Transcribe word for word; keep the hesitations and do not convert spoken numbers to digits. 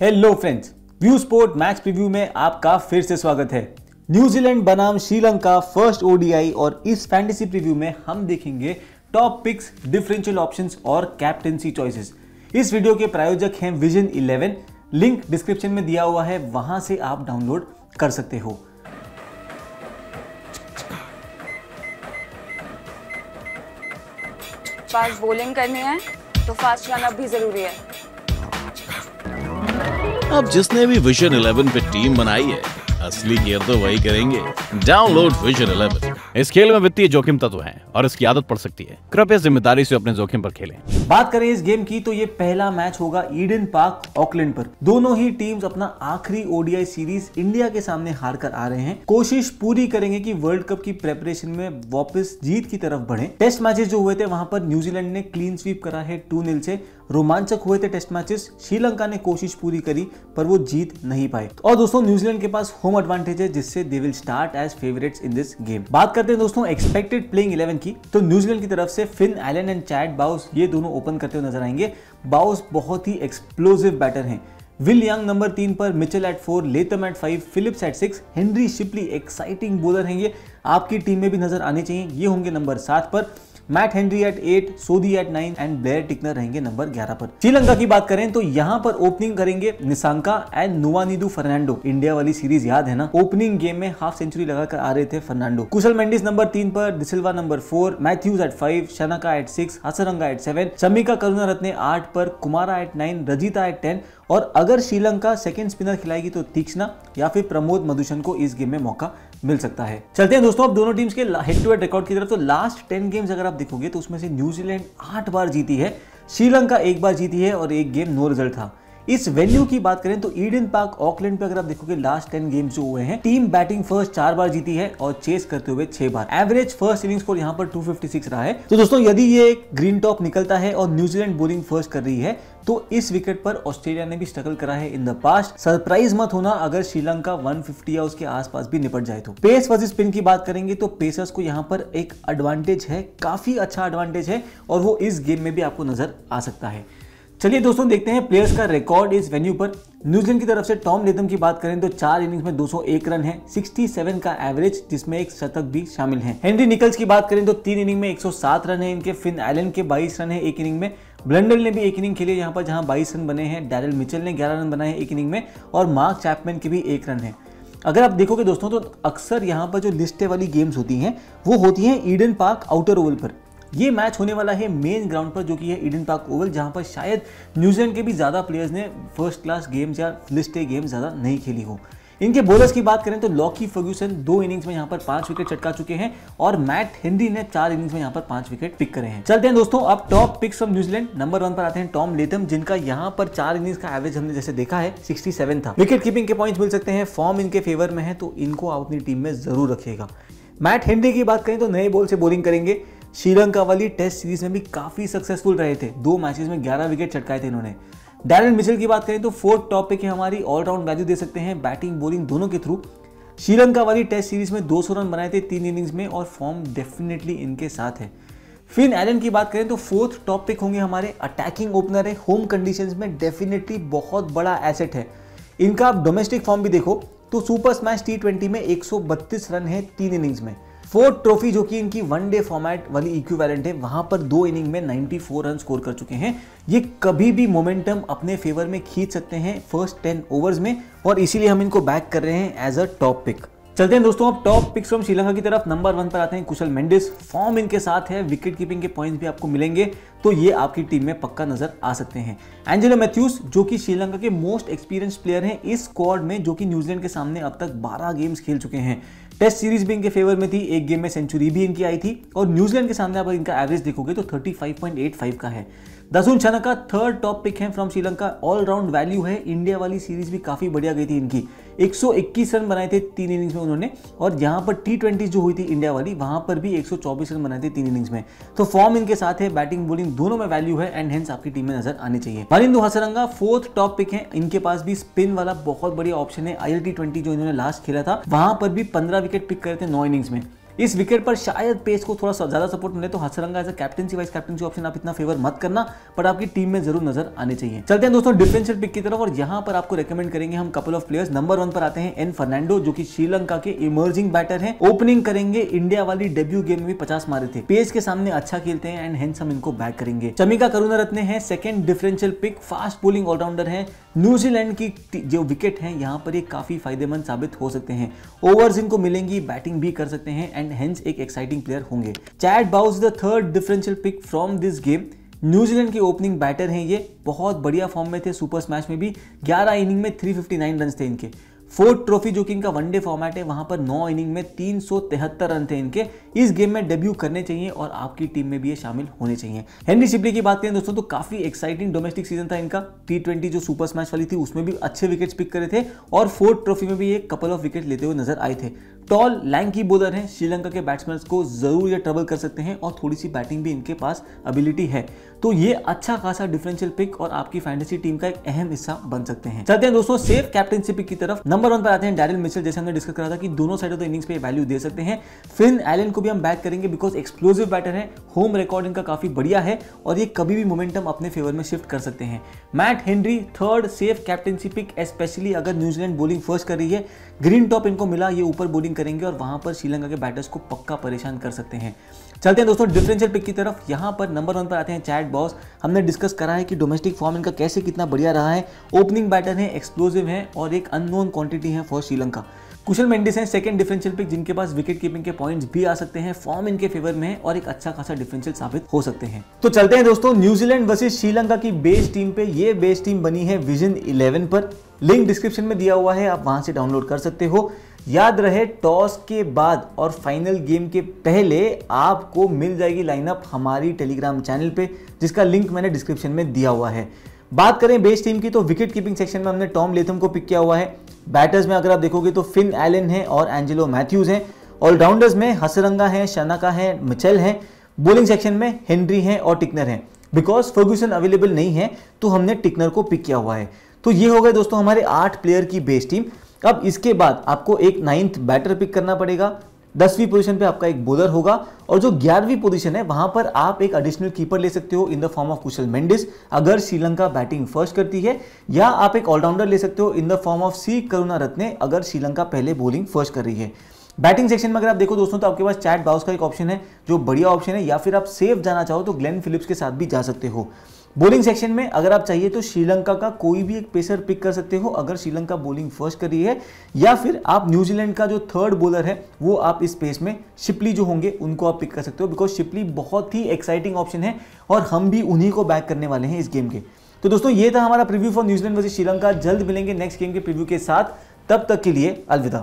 Hello friends, view sport match preview में आपका फिर से स्वागत है। न्यूजीलैंड बनाम श्रीलंका फर्स्ट ओडीआई और इस फैंटेसी प्रीव्यू में हम देखेंगे टॉप पिक्स, डिफरेंशियल ऑप्शंस और कैप्टेंसी चॉइसेस। इस वीडियो के प्रायोजक हैं विजन इलेवन। लिंक डिस्क्रिप्शन में दिया हुआ है, वहां से आप डाउनलोड कर सकते हो। फास्ट बॉलिंग करनी है तो फास्ट रन अप भी जरूरी है। अब जिसने भी विजन इलेवन पे टीम बनाई है, असली खेल तो वही करेंगे। Download Vision eleven. इस खेल में वित्तीय जोखिम तत्व हैं और इसकी आदत पड़ सकती है। कृपया जिम्मेदारी से अपने जोखिम पर खेलें। बात करें इस गेम की तो ये पहला मैच होगा ईडन पार्क ऑकलैंड पर। दोनों ही टीम्स अपना आखिरी ओडीआई सीरीज इंडिया के सामने हार कर आ रहे हैं। कोशिश पूरी करेंगे कि वर्ल्ड कप की प्रेपरेशन में वापस जीत की तरफ बढ़े। टेस्ट मैचेस जो हुए थे वहाँ पर न्यूजीलैंड ने क्लीन स्वीप करा है टू ज़ीरो से। रोमांचक हुए थे टेस्ट मैचेस। श्रीलंका ने कोशिश पूरी करी पर वो जीत नहीं पाए। और दोस्तों, न्यूजीलैंड के पास होम एडवांटेज है जिससे they will start as favourites in this game. बात करते हैं दोस्तों एक्सपेक्टेड प्लेइंग इलेवन की तो न्यूजीलैंड की तरफ से Finn Allen and Chad Bowes ये दोनों ओपन करते हुए नजर आएंगे। बाउस बहुत ही एक्सप्लोसिव बैटर हैं। विल यंग नंबर तीन पर, Mitchell at four, Latham at five, Phillips at six, Henry Shipley exciting bowler हैं, ये आपकी टीम में भी नजर आने चाहिए। ये होंगे नंबर सात पर, Matt Henry at eight, Sodhi at nine and Blair Tickner रहेंगे नंबर ग्यारह पर। श्रीलंका की बात करें तो यहाँ पर ओपनिंग करेंगे निसांका एंड नुवानिदु फर्नांडो। इंडिया वाली सीरीज याद है ना, ओपनिंग गेम में हाफ सेंचुरी लगाकर आ रहे थे फर्नांडो। कुशल मेंडिस नंबर तीन पर, de Silva number four, Mathews at five, Shanaka at six, Hasaranga at seven, Chamika Karunaratne आठ पर, Kumara at nine, Rajitha at ten. और अगर श्रीलंका सेकेंड स्पिनर खिलाएगी तो तीक्ष्णा या फिर प्रमोद मधुशन को इस गेम में मौका मिल सकता है। चलते हैं दोस्तों अब दोनों टीम्स के हेड टू हेड रिकॉर्ड की तरफ। तो लास्ट टेन गेम्स अगर आप देखोगे तो उसमें से न्यूजीलैंड आठ बार जीती है, श्रीलंका एक बार जीती है और एक गेम नो रिजल्ट था। इस वेन्यू की बात करें तो ईडन पार्क ऑकलैंड पे अगर आप देखोगे लास्ट टेन गेम्स जो हुए हैं, टीम बैटिंग फर्स्ट चार बार जीती है और चेस करते हुए छह बार। एवरेज फर्स्ट इनिंग स्कोर यहाँ पर टू फिफ्टी सिक्स रहा है। तो दोस्तों, यदि ये ग्रीन टॉप निकलता है और न्यूजीलैंड बॉलिंग फर्स्ट कर रही है तो इस विकेट पर ऑस्ट्रेलिया ने भी स्ट्रगल करा है इन द पास्ट। सरप्राइज मत होना अगर श्रीलंका वन फिफ्टी या उसके आसपास भी निपट जाए। तो पेस वर्सेस स्पिन की बात करेंगे तो पेसर्स को यहाँ पर एक एडवांटेज है, काफी अच्छा एडवांटेज है और वो इस गेम में भी आपको नजर आ सकता है। चलिए दोस्तों, देखते हैं प्लेयर्स का रिकॉर्ड इस वेन्यू पर। न्यूजीलैंड की तरफ से टॉम लेथम की बात करें तो चार इनिंग्स में दो सौ एक रन है, सड़सठ का एवरेज जिसमें एक शतक भी शामिल है। हेनरी निकल्स की बात करें तो तीन इनिंग में एक सौ सात रन है इनके। फिन एलन के बाईस रन है एक इनिंग में। ब्लेंडल ने भी एक इनिंग खेली यहाँ पर जहाँ बाईस रन बने हैं। डैरिल मिचेल ने ग्यारह रन बनाए एक इनिंग में और मार्क चैपमैन के भी एक रन है। अगर आप देखोगे दोस्तों तो अक्सर यहाँ पर जो लिस्टे वाली गेम्स होती हैं वो होती हैं ईडन पार्क आउटर ओवल पर। ये मैच होने वाला है मेन ग्राउंड पर जो कि है ईडन पार्क ओवल, जहां पर शायद न्यूजीलैंड के भी ज़्यादा प्लेयर्स ने फर्स्ट क्लास गेम्स या लिस्टे गेम्स ज़्यादा नहीं खेली हो। इनके बॉलर्स की बात करें तो लॉकी फर्ग्यूसन दो इनिंग्स में यहाँ पर पांच विकेट चटका चुके हैं और मैट हेनरी ने चार इनिंग्स में यहाँ पर पांच विकेट पिक करे हैं। चलते हैं दोस्तों अब top picks from New Zealand. Number one पर आते हैं टॉम लेथम, जिनका यहाँ पर चार इनिंग्स का एवरेज हमने जैसे देखा है सड़सठ था। विकेट कीपिंग के पॉइंट्स मिल सकते हैं, फॉर्म इनके फेवर में है तो इनको आप अपनी टीम में जरूर रखिएगा। मैट हेनरी की बात करें तो नए बॉल से बॉलिंग करेंगे। श्रीलंका वाली टेस्ट सीरीज में भी काफी सक्सेसफुल रहे थे, दो मैचेस में ग्यारह विकेट चटकाए थे इन्होंने। डैरिल मिचेल की बात करें तो फोर्थ टॉप पे के हमारी ऑलराउंड वैल्यू दे सकते हैं बैटिंग बॉलिंग दोनों के थ्रू। श्रीलंका वाली टेस्ट सीरीज में दो सौ रन बनाए थे तीन इनिंग्स में और फॉर्म डेफिनेटली इनके साथ है। फिन एलन की बात करें तो फोर्थ टॉप पिक होंगे हमारे, अटैकिंग ओपनर है, होम कंडीशंस में डेफिनेटली बहुत बड़ा एसेट है इनका। आप डोमेस्टिक फॉर्म भी देखो तो सुपर स्मैश टी ट्वेंटी में एक सौ बत्तीस रन है तीन इनिंग्स में। फोर्थ ट्रॉफी जो कि इनकी वन डे फॉर्मेट वाली इक्विवेलेंट है, वहां पर दो इनिंग में चौरानवे रन स्कोर कर चुके हैं। ये कभी भी मोमेंटम अपने फेवर में खींच सकते हैं फर्स्ट टेन ओवर्स में और इसीलिए हम इनको बैक कर रहे हैं एज अ टॉप पिक। चलते हैं दोस्तों अब टॉप पिक्स फ्रॉम श्रीलंका की तरफ। नंबर वन पर आते हैं कुशल मेंडिस। फॉर्म इनके साथ है, विकेट कीपिंग के पॉइंट्स भी आपको मिलेंगे तो ये आपकी टीम में पक्का नजर आ सकते हैं। एंजेलो मैथ्यूज जो कि श्रीलंका के मोस्ट एक्सपीरियंस प्लेयर हैं इस स्क्वाड में, जो कि न्यूजीलैंड के सामने अब तक बारह गेम्स खेल चुके हैं। टेस्ट सीरीज भी इनके फेवर में थी, एक गेम में सेंचुरी भी इनकी आई थी और न्यूजीलैंड के सामने आप इनका एवरेज देखोगे तो पैंतीस पॉइंट पचासी का है। Dasun Shanaka third top pick है फ्रॉम श्रीलंका, ऑलराउंड वैल्यू है। इंडिया वाली सीरीज भी काफ़ी बढ़िया गई थी इनकी, एक सौ इक्कीस रन बनाए थे तीन इनिंग्स में उन्होंने और यहाँ पर टी ट्वेंटी जो हुई थी इंडिया वाली वहाँ पर भी एक सौ चौबीस रन बनाए थे तीन इनिंग्स में। तो फॉर्म इनके साथ है, बैटिंग बॉलिंग दोनों में वैल्यू है एंड हेंस आपकी टीम में नजर आनी चाहिए। Nuwanidu Hasaranga fourth top pick है, इनके पास भी स्पिन वाला बहुत बढ़िया ऑप्शन है। आई एल टी ट्वेंटी जो इन्होंने लास्ट खेला था वहाँ पर भी पंद्रह विकेट पिक करे थे नौ इनिंग्स में। इस विकेट पर शायद पेस को थोड़ा सा ज्यादा सपोर्ट मिले तो Hasaranga as a captaincy vice captaincy option आप इतना फेवर मत करना, बट आपकी टीम में जरूर नजर आने चाहिए। चलते हैं दोस्तों डिफेंसिव पिक की तरफ और यहाँ पर आपको रेकमेंड करेंगे हम couple of players. Number one पर आते हैं एन फर्नांडो जो कि श्रीलंका के इमर्जिंग बैटर है। ओपनिंग करेंगे, इंडिया वाली डेब्यू गेम में भी पचास मारे थे, पेस के सामने अच्छा खेलते हैं एंड हेंस हम इनको बैक करेंगे। शमिका करुणा रत्ने हैं second differential pick, fast bowling allrounder हैं। न्यूजीलैंड की जो विकेट हैं यहाँ पर ये काफी फायदेमंद साबित हो सकते हैं, ओवर्स इनको मिलेंगी, बैटिंग भी कर सकते हैं एंड हेंस एक एक्साइटिंग प्लेयर होंगे। Chad Bowes the third differential pick from this game, New Zealand के ओपनिंग बैटर हैं, ये बहुत बढ़िया फॉर्म में थे, सुपर स्मैश में भी ग्यारह इनिंग में थ्री फिफ्टी नाइन रन थे इनके। फोर्थ ट्रॉफी जो कि इनका वनडे फॉर्मेट है वहां पर नौ इनिंग में तीन सौ तिहत्तर रन थे इनके, इस गेम में डेब्यू करने चाहिए और आपकी टीम में भी ये शामिल होने चाहिए। हेनरी शिपली की बात करें दोस्तों तो काफी एक्साइटिंग डोमेस्टिक सीजन था इनका, टी ट्वेंटी जो सुपर स्मैश वाली थी उसमें भी अच्छे विकेट्स पिक करे थे और फोर्थ ट्रॉफी में भी एक कपल ऑफ विकेट लेते हुए नजर आए थे। टॉल लैंकी बॉलर हैं, श्रीलंका के बैट्समैन को जरूर ये ट्रबल कर सकते हैं और थोड़ी सी बैटिंग भी इनके पास एबिलिटी है, तो ये अच्छा खासा डिफरेंशियल पिक और आपकी फैंटेसी टीम का एक अहम हिस्सा बन सकते हैं। चलते हैं दोस्तों सेफ कैप्टनसी पिक की तरफ। नंबर वन पर आते हैं डैरिल मिचेल, जैसे हमने डिस्कस करा था कि दोनों साइड ऑफ द इनिंग्स पे वैल्यू दे सकते हैं। फिन एलन को भी हम बैक करेंगे बिकॉज एक्सप्लोसिव बैटर है, होम रिकॉर्ड इनका काफी बढ़िया है और ये कभी भी मोमेंटम अपने फेवर में शिफ्ट कर सकते हैं। Matt Henry third safe captaincy pick, specially अगर न्यूजीलैंड बोलिंग फर्स्ट कर रही है। ग्रीन टॉप इनको मिला, ये ऊपर बोलिंग करेंगे और वहां पर श्रीलंका के बैटर्स को पक्का परेशान कर सकते हैं। चलते हैं दोस्तों डिफरेंशियल पिक की तरफ। यहाँ पर नंबर वन पर आते हैं चैड बॉस, हमने डिस्कस करा है कि डोमेस्टिक फॉर्म इनका कैसे कितना बढ़िया रहा है, ओपनिंग बैटर है, एक्सप्लोसिव है और एक अननोन क्वांटिटी है फॉर श्रीलंका। कुशल मेंडिस हैं सेकंड डिफरेंशियल पिक जिनके पास विकेट कीपिंग के पॉइंट्स भी आ सकते हैं, फॉर्म इनके फेवर में है और एक अच्छा खासा डिफरेंशियल साबित हो सकते हैं। तो चलते हैं दोस्तों न्यूजीलैंड वर्सेस श्रीलंका की बेस टीम पे। ये बेस टीम बनी है विजन इलेवन पर, लिंक डिस्क्रिप्शन में दिया हुआ है, आप वहां से डाउनलोड कर सकते हो। याद रहे टॉस के बाद और फाइनल गेम के पहले आपको मिल जाएगी लाइनअप हमारी टेलीग्राम चैनल पे, जिसका लिंक मैंने डिस्क्रिप्शन में दिया हुआ है। बात करें बेस टीम की तो विकेट कीपिंग सेक्शन में हमने टॉम लेथम को पिक किया हुआ है। बैटर्स में अगर आप देखोगे तो फिन एलन है और एंजेलो मैथ्यूज हैं। ऑलराउंडर्स में हसरंगा है, शनाका है, मिचेल है। बॉलिंग सेक्शन में हेनरी है और टिकनर है, बिकॉज फर्ग्यूसन अवेलेबल नहीं है तो हमने टिकनर को पिक किया हुआ है। तो ये हो गए दोस्तों हमारे आठ प्लेयर की बेस टीम। अब इसके बाद आपको एक नाइन्थ बैटर पिक करना पड़ेगा, दसवीं पोजीशन पे आपका एक बॉलर होगा और जो ग्यारहवीं पोजीशन है वहां पर आप एक एडिशनल कीपर ले सकते हो in the form of Kusal Mendis अगर श्रीलंका बैटिंग फर्स्ट करती है, या आप एक ऑलराउंडर ले सकते हो in the form of C Karunaratne अगर श्रीलंका पहले बॉलिंग फर्स्ट कर रही है। बैटिंग सेक्शन में अगर आप देखो दोस्तों तो आपके पास चैट बाउस का एक ऑप्शन है जो बढ़िया ऑप्शन है, या फिर आप सेफ जाना चाहो तो ग्लेन फिलिप्स के साथ भी जा सकते हो। बॉलिंग सेक्शन में अगर आप चाहिए तो श्रीलंका का कोई भी एक पेसर पिक कर सकते हो अगर श्रीलंका बॉलिंग फर्स्ट कर रही है, या फिर आप न्यूजीलैंड का जो थर्ड बॉलर है वो आप इस पेस में शिपली जो होंगे उनको आप पिक कर सकते हो, बिकॉज शिपली बहुत ही एक्साइटिंग ऑप्शन है और हम भी उन्हीं को बैक करने वाले हैं इस गेम के। तो दोस्तों ये था हमारा preview for New Zealand versus Sri Lanka. जल्द मिलेंगे नेक्स्ट गेम के प्रीव्यू के साथ, तब तक के लिए अलविदा।